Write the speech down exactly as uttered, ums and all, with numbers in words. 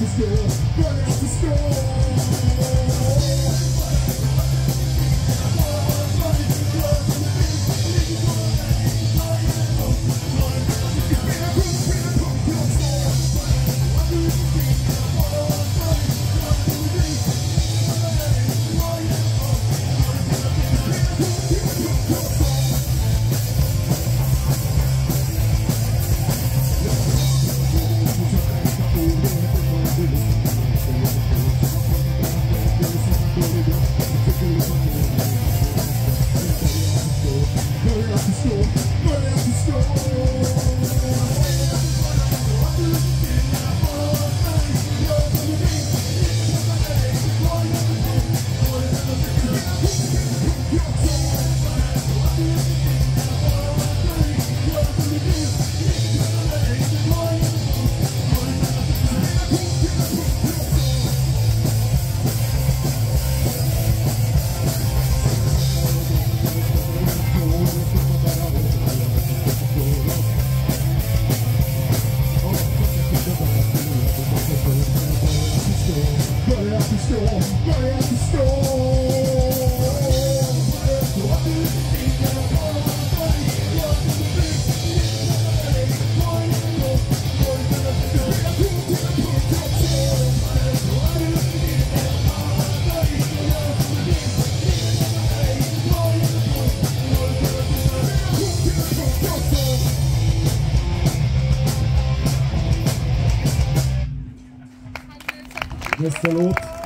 after school, right after school. Yes, salut.